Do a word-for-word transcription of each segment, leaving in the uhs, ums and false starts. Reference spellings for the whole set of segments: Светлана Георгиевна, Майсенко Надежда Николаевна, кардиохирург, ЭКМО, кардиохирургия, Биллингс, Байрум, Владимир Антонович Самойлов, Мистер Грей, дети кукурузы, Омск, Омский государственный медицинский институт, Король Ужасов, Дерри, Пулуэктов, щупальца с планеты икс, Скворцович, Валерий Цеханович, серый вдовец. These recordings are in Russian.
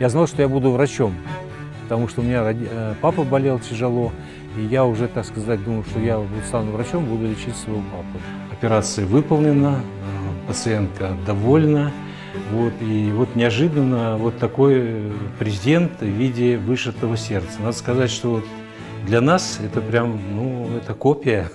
Я знал, что я буду врачом, потому что у меня роди... папа болел тяжело, и я уже, так сказать, думал, что я стану врачом, буду лечить своего папу. Операция выполнена, пациентка довольна. Вот, и вот неожиданно вот такой презент в виде вышитого сердца. Надо сказать, что вот для нас это прям, ну, это копия.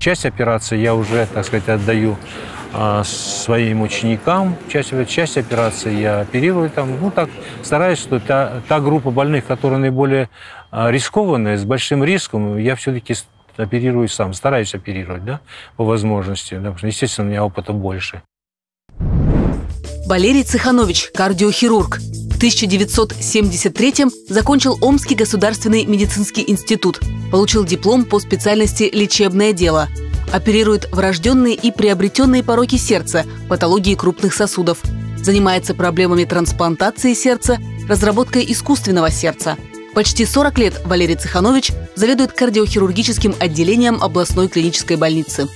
Часть операции я уже, так сказать, отдаю а, своим ученикам. Часть, часть операции я оперирую там. Ну, так стараюсь, что та, та группа больных, которые наиболее а, рискованные, с большим риском, я все-таки оперирую сам. Стараюсь оперировать, да, по возможности. Да, потому что, естественно, у меня опыта больше. Валерий Цеханович, кардиохирург. В тысяча девятьсот семьдесят третьем закончил Омский государственный медицинский институт. Получил диплом по специальности «Лечебное дело». Оперирует врожденные и приобретенные пороки сердца, патологии крупных сосудов. Занимается проблемами трансплантации сердца, разработкой искусственного сердца. Почти сорок лет Валерий Цеханович заведует кардиохирургическим отделением областной клинической больницы.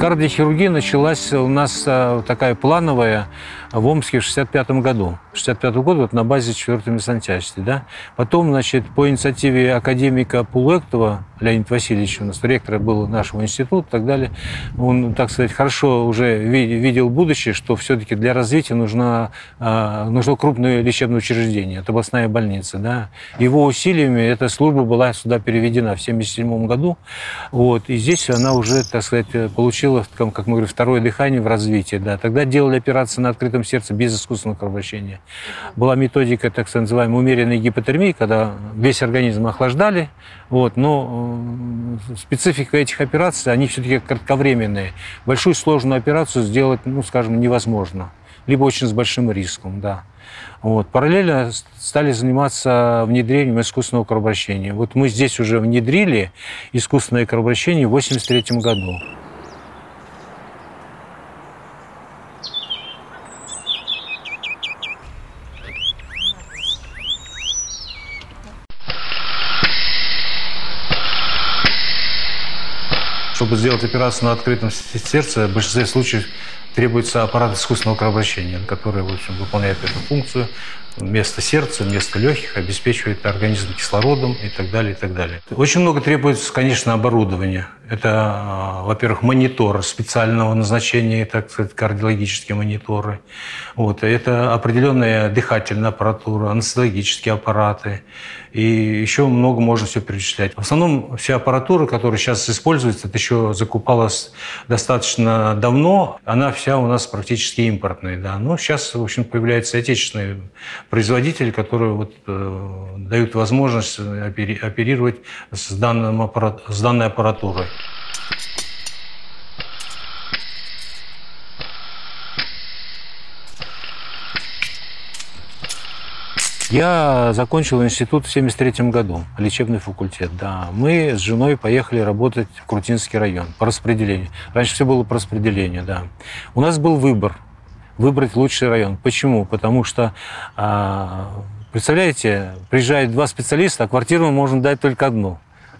Кардиохирургия началась у нас такая плановая в Омске в шестьдесят пятом году. В шестьдесят пятом году вот, на базе четвёртой медсанчасти. Да? Потом, значит, по инициативе академика Пулуэктова, Леонид Васильевич у нас ректор был нашего института и так далее, он, так сказать, хорошо уже видел будущее, что все-таки для развития нужно, нужно крупное лечебное учреждение, это областная больница. Да? Его усилиями эта служба была сюда переведена в семьдесят седьмом году. Вот, и здесь она уже, так сказать, получила, как мы говорим, второе дыхание в развитии. Да. Тогда делали операции на открытом сердце без искусственного кровообращения. Была методика, так называемая, умеренной гипотермии, когда весь организм охлаждали. Вот, но специфика этих операций, они все-таки кратковременные. Большую сложную операцию сделать, ну, скажем, невозможно. Либо очень с большим риском, да. Вот. Параллельно стали заниматься внедрением искусственного кровообращения. Вот мы здесь уже внедрили искусственное кровообращение в восемьдесят третьем году. Чтобы сделать операцию на открытом сердце, в большинстве случаев требуется аппарат искусственного кровообращения, который, в общем, выполняет эту функцию. Вместо сердца, вместо легких обеспечивает организм кислородом и так далее, и так далее. Очень много требуется, конечно, оборудования. Это, во-первых, мониторы специального назначения, так сказать, кардиологические мониторы. Вот. Это определенная дыхательная аппаратура, анестезиологические аппараты. И еще много можно все перечислять. В основном вся аппаратура, которая сейчас используется, это еще закупалась достаточно давно. Она вся у нас практически импортная. Да. Но сейчас, в общем, появляются отечественные производители, которые вот, э, дают возможность опери- оперировать с, данным аппарат- с данной аппаратурой. Я закончил институт в семьдесят третьем году, лечебный факультет. Да. Мы с женой поехали работать в Крутинский район по распределению. Раньше все было по распределению, да. У нас был выбор. Выбрать лучший район. Почему? Потому что, представляете, приезжают два специалиста, а квартиру можно дать только одну.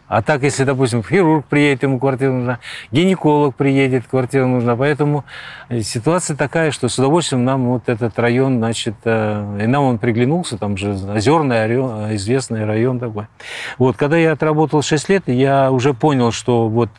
А так, если, допустим, хирург приедет, ему квартира нужна, гинеколог приедет, квартира нужна. Поэтому ситуация такая, что с удовольствием нам вот этот район, значит, и нам он приглянулся, там же Озерный, известный район такой. Вот, когда я отработал шесть лет, я уже понял, что вот,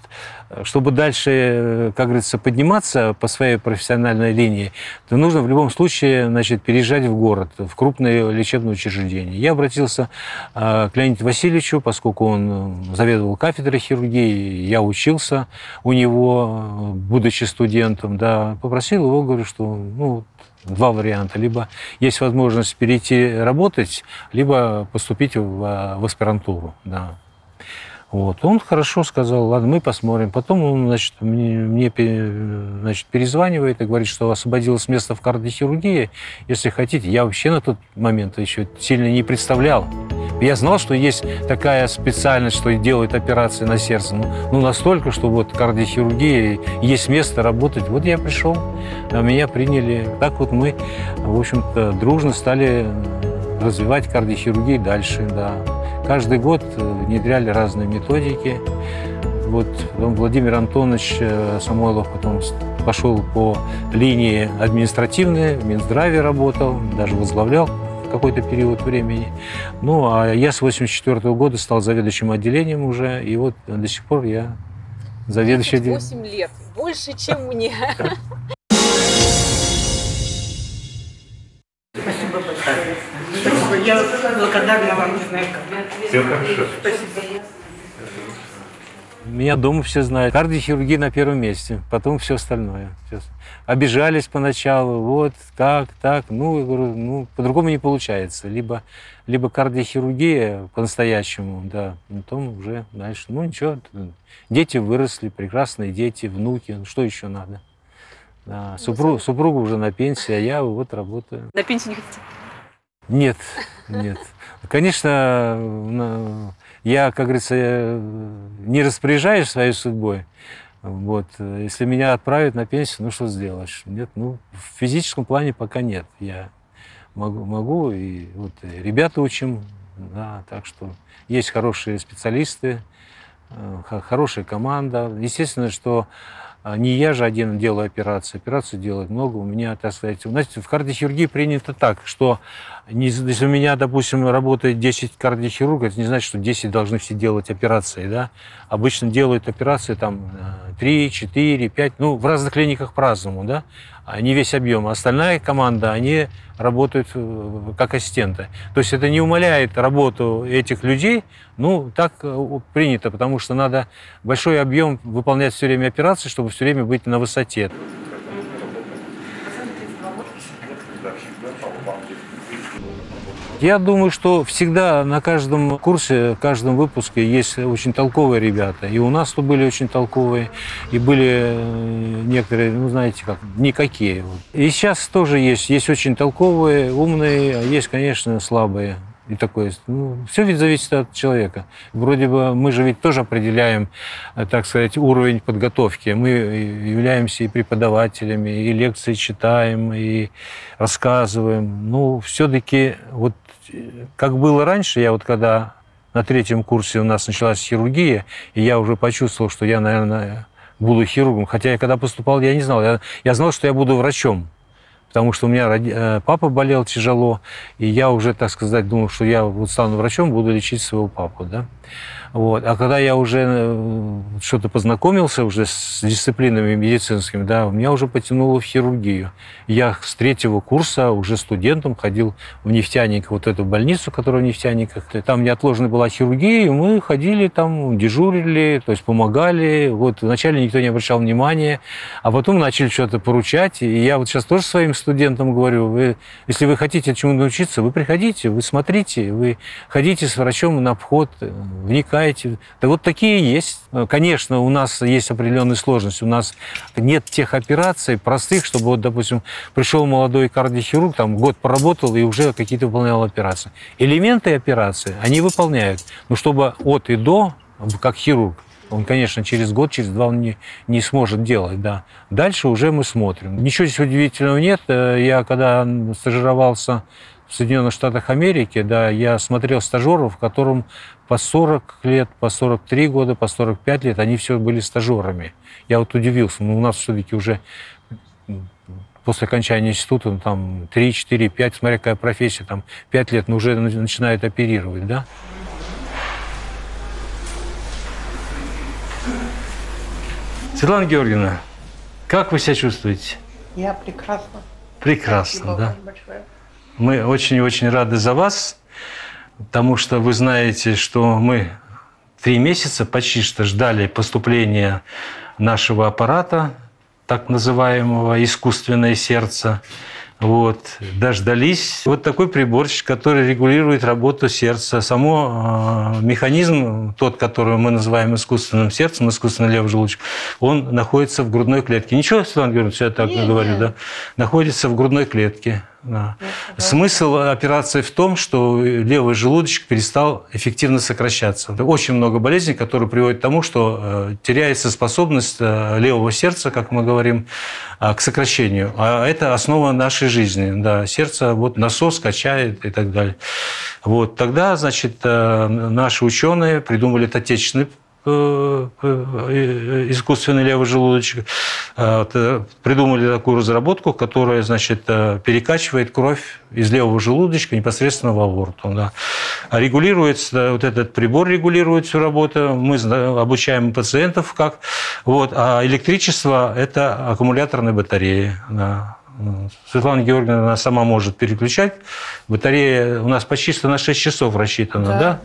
чтобы дальше, как говорится, подниматься по своей профессиональной линии, то нужно в любом случае, значит, переезжать в город, в крупное лечебное учреждение. Я обратился к Леониду Васильевичу, поскольку он заведовал кафедрой хирургии, я учился у него, будучи студентом, да, попросил его, говорю, что, ну, два варианта. Либо есть возможность перейти работать, либо поступить в, в аспирантуру, да. Вот. Он хорошо сказал, ладно, мы посмотрим. Потом он, значит, мне, мне значит, перезванивает и говорит, что освободилось место в кардиохирургии. Если хотите, я вообще на тот момент еще сильно не представлял. Я знал, что есть такая специальность, что делают операции на сердце. Ну, ну настолько, что вот кардиохирургия, есть место работать. Вот я пришел, меня приняли. Так вот мы, в общем-то, дружно стали развивать кардиохирургию дальше, да. Каждый год внедряли разные методики. Вот Владимир Антонович Самойлов потом пошел по линии административной, в Минздраве работал, даже возглавлял какой-то период времени. Ну, а я с восемьдесят четвёртого года стал заведующим отделением уже, и вот до сих пор я заведующий отделением. восемь лет, больше, чем мне. Спасибо большое. Я благодарна вам, не знаю, как. Все хорошо. Спасибо. Меня дома все знают. Кардиохирургия на первом месте, потом все остальное. Сейчас. Обижались поначалу, вот, как, так. Ну, говорю, ну, по-другому не получается. Либо, либо кардиохирургия по-настоящему, да, потом уже дальше. Ну, ничего, дети выросли, прекрасные дети, внуки, ну, что еще надо? Да. Супруг, супруга уже на пенсии, а я вот работаю. На пенсию не хотите? Нет, нет. Конечно, я, как говорится, не распоряжаюсь своей судьбой. Вот. Если меня отправят на пенсию, ну что сделаешь? Нет, ну в физическом плане пока нет. Я могу, могу и вот и ребята учим, да, так что есть хорошие специалисты, хорошая команда. Естественно, что не я же один делаю операции, операции делают много. У меня, так сказать, у нас в кардиохирургии принято так, что если у меня, допустим, работает десять кардиохирургов, это не значит, что десять должны все делать операции, да? Обычно делают операции там три, четыре, пять, ну, в разных клиниках по-разному, да? Не весь объем. Остальная команда, они работают как ассистенты. То есть это не умаляет работу этих людей, ну, так принято, потому что надо большой объем выполнять все время операции, чтобы все время быть на высоте. Я думаю, что всегда на каждом курсе, в каждом выпуске есть очень толковые ребята. И у нас тут были очень толковые, и были некоторые, ну, знаете как, никакие. И сейчас тоже есть. Есть очень толковые, умные, а есть, конечно, слабые. И такое. Ну, все ведь зависит от человека. Вроде бы мы же ведь тоже определяем, так сказать, уровень подготовки. Мы являемся и преподавателями, и лекции читаем, и рассказываем. Ну, все-таки вот как было раньше, я вот когда на третьем курсе у нас началась хирургия, и я уже почувствовал, что я, наверное, буду хирургом. Хотя я когда поступал, я не знал. Я, я знал, что я буду врачом. Потому что у меня папа болел тяжело, и я уже, так сказать, думал, что я вот стану врачом, буду лечить своего папу, да. Вот. А когда я уже что-то познакомился уже с дисциплинами медицинскими, да, меня уже потянуло в хирургию. Я с третьего курса уже студентом ходил в Нефтяниках, вот эту больницу, которая в Нефтяниках. Там неотложная была хирургия, и мы ходили там, дежурили, то есть помогали. Вот вначале никто не обращал внимания, а потом начали что-то поручать. И я вот сейчас тоже своим студентам говорю, вы, если вы хотите чему-то научиться, вы приходите, вы смотрите, вы ходите с врачом на обход, вникайте. Да вот такие есть. Конечно, у нас есть определенные сложности. У нас нет тех операций простых, чтобы, вот, допустим, пришел молодой кардиохирург, там год поработал и уже какие-то выполнял операции. Элементы операции они выполняют. Но чтобы от и до, как хирург, он, конечно, через год, через два он не, не сможет делать, да. Дальше уже мы смотрим. Ничего здесь удивительного нет. Я когда стажировался в Соединенных Штатах Америки, да, я смотрел стажеров, которым по сорок лет, по сорок три года, по сорок пять лет, они все были стажерами. Я вот удивился, но у нас все-таки уже после окончания института, ну, там три, четыре, пять, смотря какая профессия, там пять лет, но уже начинают оперировать, да. Светлана Георгиевна, как вы себя чувствуете? Я прекрасно. Прекрасно, спасибо, да? Вам большое. Мы очень-очень рады за вас, потому что вы знаете, что мы три месяца почти что ждали поступления нашего аппарата, так называемого искусственное сердце. Вот, дождались. Вот такой приборчик, который регулирует работу сердца. Само э, механизм, тот, который мы называем искусственным сердцем, искусственным левым желудочком, он находится в грудной клетке. Ничего, Светлана Георгиевна, я так не говорю, да? Находится в грудной клетке. Да. Да. Смысл операции в том, что левый желудочек перестал эффективно сокращаться. Очень много болезней, которые приводят к тому, что теряется способность левого сердца, как мы говорим, к сокращению. А это основа нашей жизни. Да. Сердце, вот, насос качает и так далее. Вот. Тогда, значит, наши ученые придумали отечественный искусственный левый желудочек, придумали такую разработку, которая, значит, перекачивает кровь из левого желудочка непосредственно в аорту. Да. Регулируется, вот этот прибор регулирует всю работу, мы обучаем пациентов как. Вот. А электричество – это аккумуляторные батареи. Да. Светлана Георгиевна, она сама может переключать. Батарея у нас почти на шесть часов рассчитана, да? да?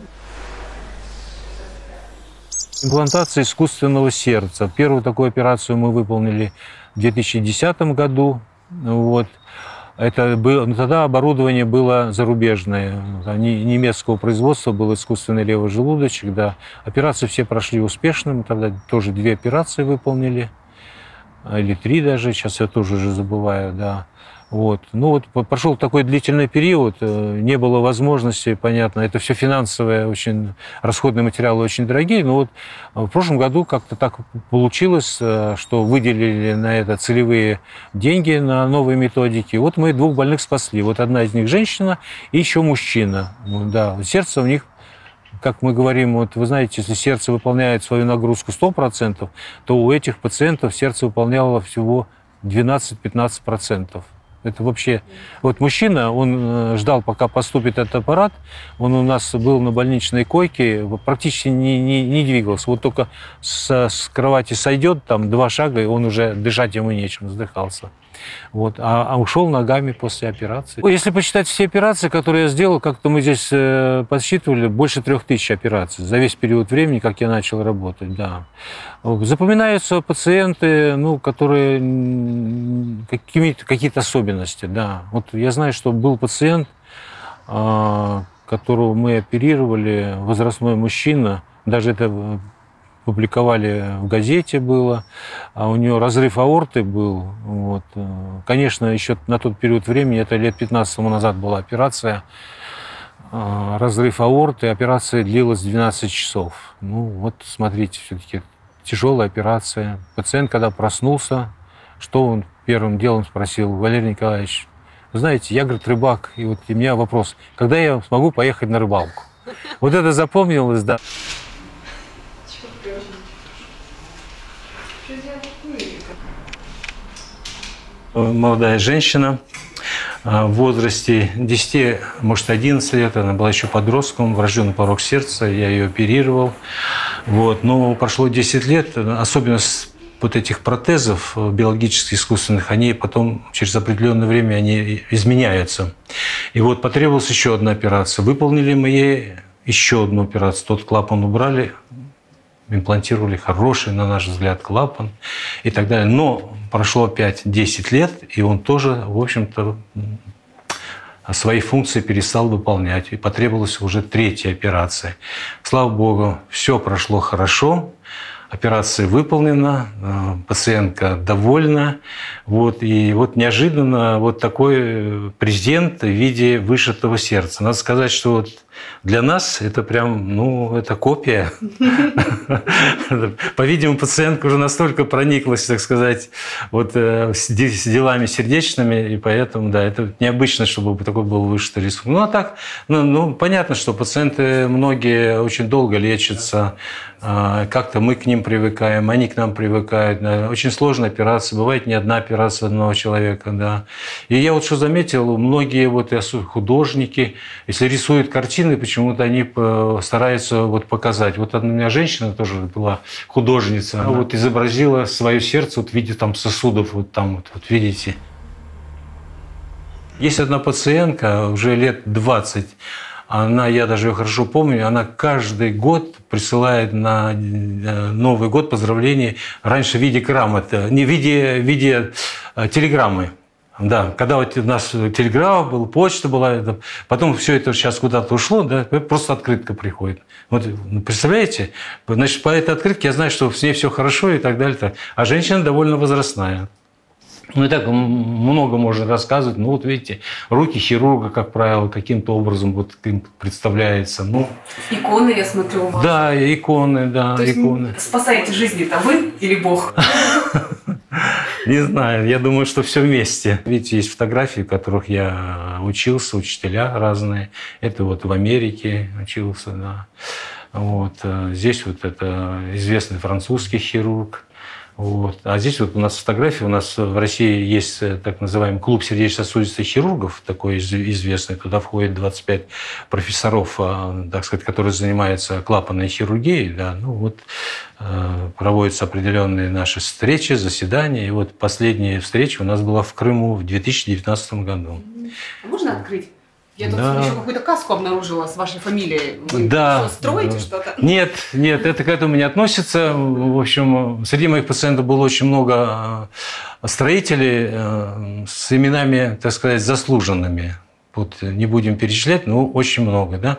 Имплантация искусственного сердца. Первую такую операцию мы выполнили в две тысячи десятом году. Вот. Это было, тогда оборудование было зарубежное. Немецкого производства был искусственный левый желудочек. Да. Операции все прошли успешно. Мы тогда тоже две операции выполнили. Или три даже. Сейчас я тоже уже забываю. Да. Вот. Ну вот прошел такой длительный период, не было возможности, понятно, это все финансовые, очень расходные материалы очень дорогие, но вот в прошлом году как-то так получилось, что выделили на это целевые деньги, на новые методики. Вот мы двух больных спасли, вот одна из них женщина и еще мужчина, да, сердце у них, как мы говорим, вот вы знаете, если сердце выполняет свою нагрузку сто процентов, то у этих пациентов сердце выполняло всего двенадцать-пятнадцать процентов. Это вообще... Вот мужчина, он ждал, пока поступит этот аппарат. Он у нас был на больничной койке, практически не, не, не двигался. Вот только с, с кровати сойдет, там два шага, и он уже дышать ему нечем, вздыхался. Вот. А, а ушел ногами после операции. Если посчитать все операции, которые я сделал, как-то мы здесь подсчитывали, больше трех тысяч операций за весь период времени, как я начал работать. Да. Запоминаются пациенты, ну, которые какие-то какие-то особенности. Да. Вот я знаю, что был пациент, которого мы оперировали, возрастной мужчина, даже это... публиковали в газете было, а у нее разрыв аорты был. Вот. Конечно, еще на тот период времени, это лет пятнадцать тому назад была операция, разрыв аорты, операция длилась двенадцать часов. Ну вот, смотрите, все-таки тяжелая операция. Пациент, когда проснулся, что он первым делом спросил? Валерий Николаевич, знаете, я, говорит, рыбак, и вот у меня вопрос, когда я смогу поехать на рыбалку? Вот это запомнилось, да. Молодая женщина в возрасте десяти, может, одиннадцати лет, она была еще подростком, врожденный порок сердца, я ее оперировал. Вот. Но прошло десять лет, особенно с вот этих протезов биологических, искусственных, они потом через определенное время они изменяются. И вот потребовалась еще одна операция. Выполнили мы ей еще одну операцию, тот клапан убрали, имплантировали хороший, на наш взгляд, клапан и так далее. Но прошло опять десять лет, и он тоже, в общем-то, свои функции перестал выполнять. И потребовалась уже третья операция. Слава богу, все прошло хорошо. Операция выполнена, пациентка довольна. Вот, и вот неожиданно вот такой презент в виде вышитого сердца. Надо сказать, что вот для нас это прям, ну, это копия. По-видимому, пациентка уже настолько прониклась, так сказать, вот с делами сердечными, и поэтому, да, это необычно, чтобы такой был вышитый рисунок. Ну, а так, ну, понятно, что пациенты многие очень долго лечатся, как-то мы к ним привыкаем, они к нам привыкают. Да. Очень сложная операция, бывает не одна операция одного человека. Да. И я вот что заметил, многие вот, художники, если рисуют картины, почему-то они стараются вот показать. Вот одна у меня женщина тоже была художница, она вот изобразила свое сердце вот в виде там сосудов, вот там вот, вот видите. Есть одна пациентка, уже лет двадцать, она, я даже ее хорошо помню, она каждый год присылает на Новый год поздравления раньше в виде грамоты, не в виде, в виде телеграммы. Да, когда вот у нас телеграф был, почта была, потом все это сейчас куда-то ушло, да, просто открытка приходит. Вот, представляете? Значит, по этой открытке я знаю, что с ней все хорошо и так далее. Так. А женщина довольно возрастная. Ну и так много можно рассказывать. Ну вот видите, руки хирурга, как правило, каким-то образом вот им представляется. Ну, иконы, я смотрю, у вас. Да, иконы, да, То иконы. Спасаете жизни-то вы или Бог? Не знаю, я думаю, что все вместе. Видите, есть фотографии, в которых я учился, учителя разные. Это вот в Америке учился, да. Вот. Здесь вот это известный французский хирург. Вот. А здесь вот у нас фотографии, у нас в России есть так называемый клуб сердечно-сосудистых хирургов, такой известный, туда входит двадцать пять профессоров, так сказать, которые занимаются клапанной хирургией, да, ну вот проводятся определенные наши встречи, заседания, и вот последняя встреча у нас была в Крыму в две тысячи девятнадцатом году. Можно открыть? Я тут да. еще какую-то каску обнаружила с вашей фамилией. Вы да. что, строите да. что-то? Нет, нет, это к этому не относится. В общем, среди моих пациентов было очень много строителей с именами, так сказать, заслуженными. Вот не будем перечислять, но очень много. Да?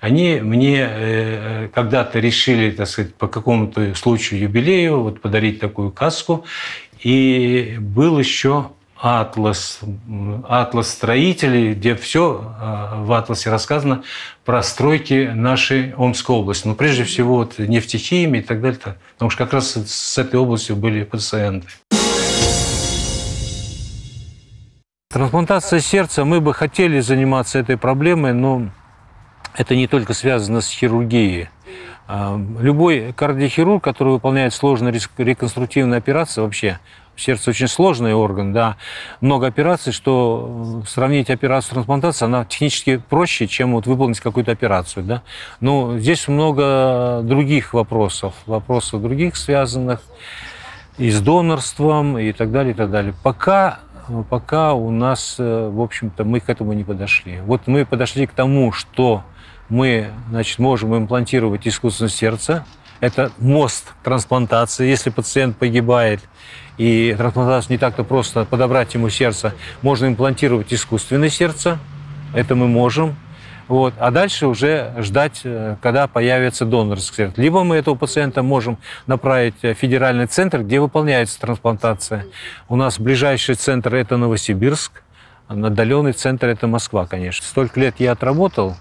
Они мне когда-то решили, так сказать, по какому-то случаю юбилею вот подарить такую каску. И был еще... Атлас, атлас строителей, где все в атласе рассказано про стройки нашей Омской области. Но прежде всего вот, нефтехимии и так далее. Потому что как раз с этой областью были пациенты. Трансплантация сердца. Мы бы хотели заниматься этой проблемой, но это не только связано с хирургией. Любой кардиохирург, который выполняет сложные реконструктивные операции, вообще сердце очень сложный орган, да, много операций, что сравнить операцию с трансплантацией, она технически проще, чем вот выполнить какую-то операцию, да. Но здесь много других вопросов, вопросов других связанных и с донорством, и так далее, и так далее. Пока, пока у нас, в общем-то, мы к этому не подошли. Вот мы подошли к тому, что мы, значит, можем имплантировать искусственное сердце. Это мост трансплантации. Если пациент погибает, и трансплантацию не так-то просто подобрать ему сердце, можно имплантировать искусственное сердце. Это мы можем. Вот. А дальше уже ждать, когда появится донорское сердце. Либо мы этого пациента можем направить в федеральный центр, где выполняется трансплантация. У нас ближайший центр – это Новосибирск, отдаленный центр – это Москва, конечно. Столько лет я отработал.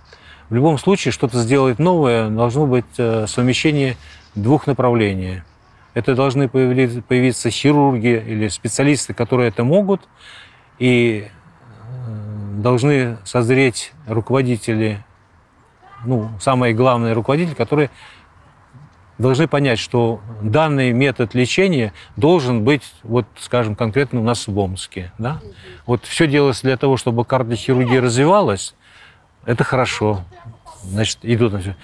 В любом случае, что-то сделать новое, должно быть совмещение двух направлений. Это должны появиться хирурги или специалисты, которые это могут, и должны созреть руководители, ну, самые главные руководители, которые должны понять, что данный метод лечения должен быть, вот, скажем, конкретно у нас в Омске. Да? Вот все делается для того, чтобы кардиохирургия развивалась. Это хорошо. Значит, идут на все.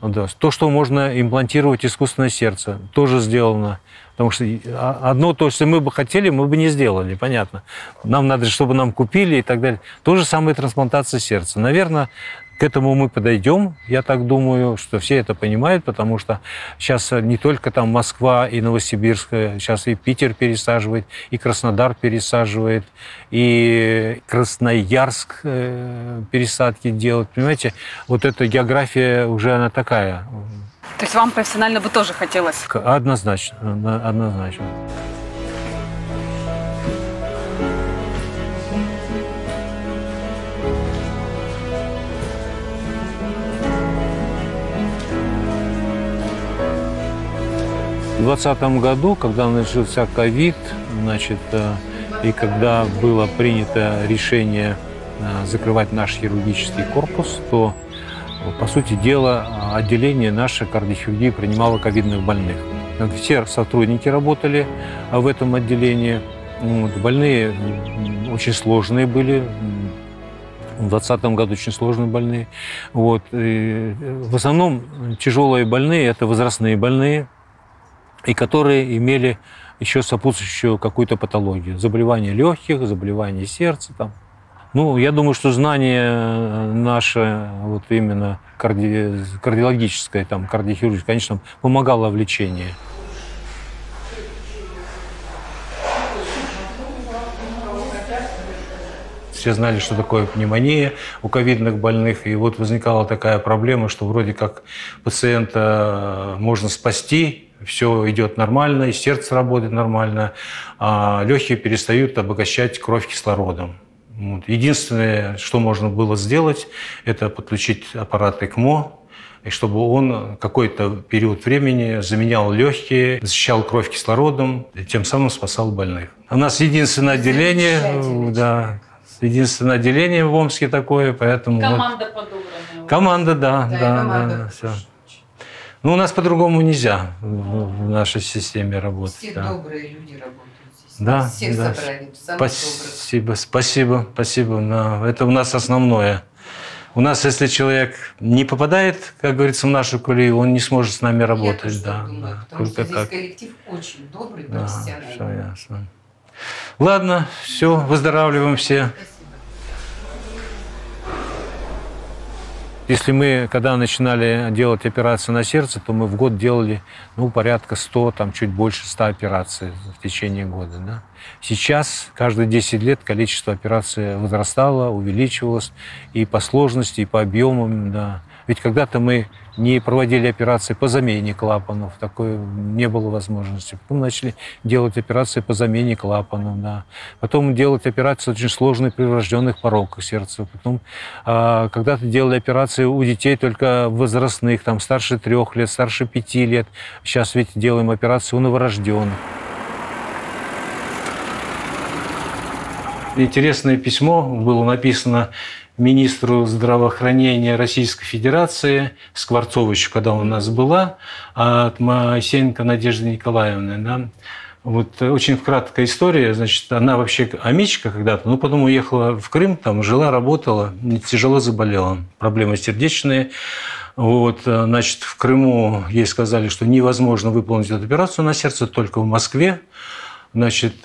Да. То, что можно имплантировать искусственное сердце, тоже сделано. Потому что одно то, что мы бы хотели, мы бы не сделали, понятно. Нам надо, чтобы нам купили и так далее. То же самое трансплантация сердца. Наверное, к этому мы подойдем. Я так думаю, что все это понимают, потому что сейчас не только там Москва и Новосибирск, сейчас и Питер пересаживает, и Краснодар пересаживает, и Красноярск пересадки делают. Понимаете, вот эта география уже она такая. То есть вам профессионально бы тоже хотелось? Однозначно, однозначно. В двадцатом году, когда начался ковид, значит, и когда было принято решение закрывать наш хирургический корпус, то, по сути дела, отделение нашей кардиохирургии принимало ковидных больных. Все сотрудники работали в этом отделении. Больные очень сложные были. В двадцатом году очень сложные больные. Вот. И в основном тяжелые больные – это возрастные больные, и которые имели еще сопутствующую какую-то патологию. Заболевания легких, заболевания сердца. Там. Ну, я думаю, что знание наше, вот именно карди... кардиологическое, там, кардиохирургия, конечно, помогало в лечении. все знали, что такое пневмония у ковидных больных. И вот возникала такая проблема, что вроде как пациента можно спасти, все идет нормально, и сердце работает нормально, а легкие перестают обогащать кровь кислородом. Вот. Единственное, что можно было сделать, это подключить аппарат ЭКМО, и чтобы он какой-то период времени заменял легкие, защищал кровь кислородом, и тем самым спасал больных. У нас единственное отделение, да, единственное отделение в Омске такое, поэтому... Команда вот, подобранная. Команда, да, да, да, команда, да, все. Ну, у нас по-другому нельзя в нашей системе работать. Все да. добрые люди работают. Да, всех да. собрали, самых спасибо, добрых. Спасибо, спасибо. Да. Это у нас основное. У нас, если человек не попадает, как говорится, в нашу колею, он не сможет с нами работать. Я да, думаю, да, потому что здесь как... коллектив очень добрый, да, профессиональный. Все ясно. Ладно, все, выздоравливаем все. Если мы, когда начинали делать операции на сердце, то мы в год делали ну, порядка ста, там, чуть больше ста операций в течение года. Да? Сейчас каждые десять лет количество операций возрастало, увеличивалось и по сложности, и по объемам. Да. Ведь когда-то мы не проводили операции по замене клапанов, такой не было возможности. Потом начали делать операции по замене клапанов, да. Потом делать операции очень сложные при врожденных пороках сердца. Потом а, когда-то делали операции у детей только возрастных, там старше трех лет, старше пяти лет. Сейчас ведь делаем операции у новорожденных. Интересное письмо было написано министру здравоохранения Российской Федерации Скворцовичу, когда он у нас была, от Майсенко Надежды Николаевны. Да. Вот очень краткая история. Значит, она вообще амичка когда-то, но потом уехала в Крым, там жила, работала, тяжело заболела. Проблемы сердечные. Вот, значит, в Крыму ей сказали, что невозможно выполнить эту операцию на сердце, только в Москве. Значит,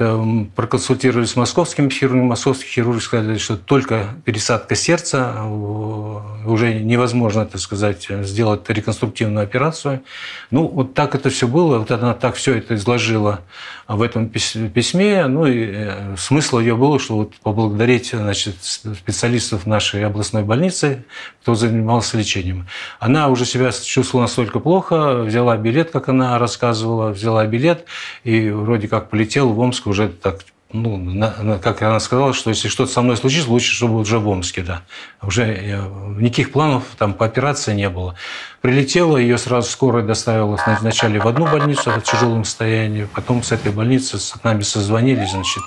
проконсультировались с московским хирургом. Московский хирург сказал, что только пересадка сердца, уже невозможно, так сказать, сделать реконструктивную операцию. Ну, вот так это все было, вот она так все это изложила в этом письме. Ну, и смысл ее было, что вот поблагодарить, значит, специалистов нашей областной больницы, кто занимался лечением. Она уже себя чувствовала настолько плохо, взяла билет, как она рассказывала, взяла билет и вроде как полетела в Омск уже так, ну, на, на, как она сказала, что если что-то со мной случится, лучше, чтобы уже в Омске, да. Уже никаких планов там по операции не было. Прилетела, ее сразу скорая доставила вначале в одну больницу в тяжелом состоянии, потом с этой больницы с нами созвонились, значит,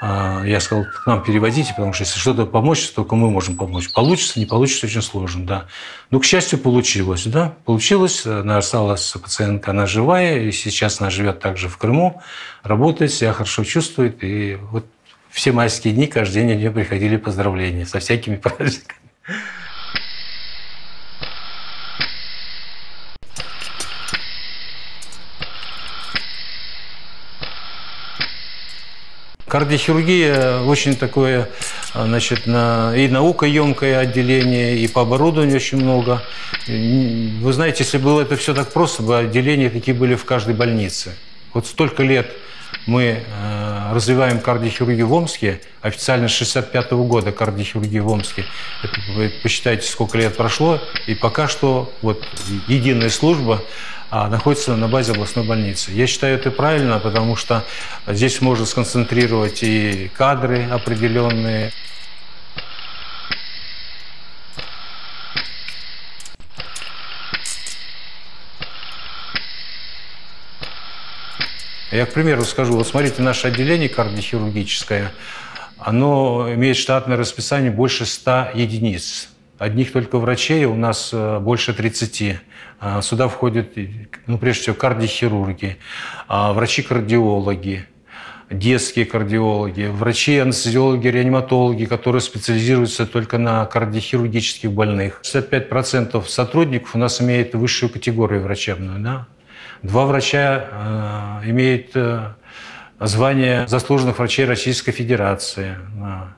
я сказал, к нам переводите, потому что если что-то помочь, только мы можем помочь. Получится, не получится, очень сложно, да. Но, к счастью, получилось, да, получилось, она осталась, пациентка, она живая, и сейчас она живет также в Крыму, работает, себя хорошо чувствует, и вот все майские дни, каждый день у нее приходили поздравления со всякими праздниками. Кардиохирургия очень такое, значит, на, и наукоемкое отделение, и по оборудованию очень много. Вы знаете, если было это все так просто, бы отделения такие были в каждой больнице. Вот столько лет мы э, развиваем кардиохирургию в Омске, официально с шестьдесят пятого года кардиохирургия в Омске. Это, вы посчитайте, сколько лет прошло, и пока что вот единая служба находится на базе областной больницы. Я считаю, это правильно, потому что здесь можно сконцентрировать и кадры определенные. Я, к примеру, скажу, вот смотрите, наше отделение кардиохирургическое, оно имеет штатное расписание больше ста единиц. Одних только врачей у нас больше тридцати. Сюда входят, ну, прежде всего, кардиохирурги, врачи-кардиологи, детские кардиологи, врачи-анестезиологи, реаниматологи, которые специализируются только на кардиохирургических больных. шестьдесят пять процентов сотрудников у нас имеет высшую категорию врачебную. Да? Два врача э, имеют э, звание заслуженных врачей Российской Федерации. Да.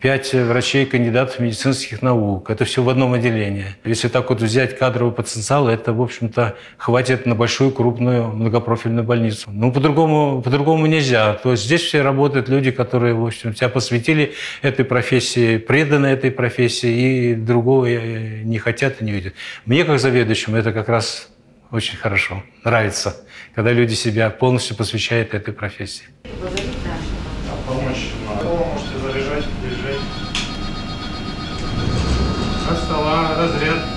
пять врачей-кандидатов медицинских наук. Это все в одном отделении. Если так вот взять кадровый потенциал, это, в общем-то, хватит на большую, крупную, многопрофильную больницу. Ну, по-другому, по-другому нельзя. То есть здесь все работают люди, которые, в общем, себя посвятили этой профессии, преданы этой профессии и другого не хотят и не видят. Мне, как заведующему, это как раз очень хорошо. Нравится, когда люди себя полностью посвящают этой профессии. Помочь надо. Можете заряжать, держать. Со стола, разряд.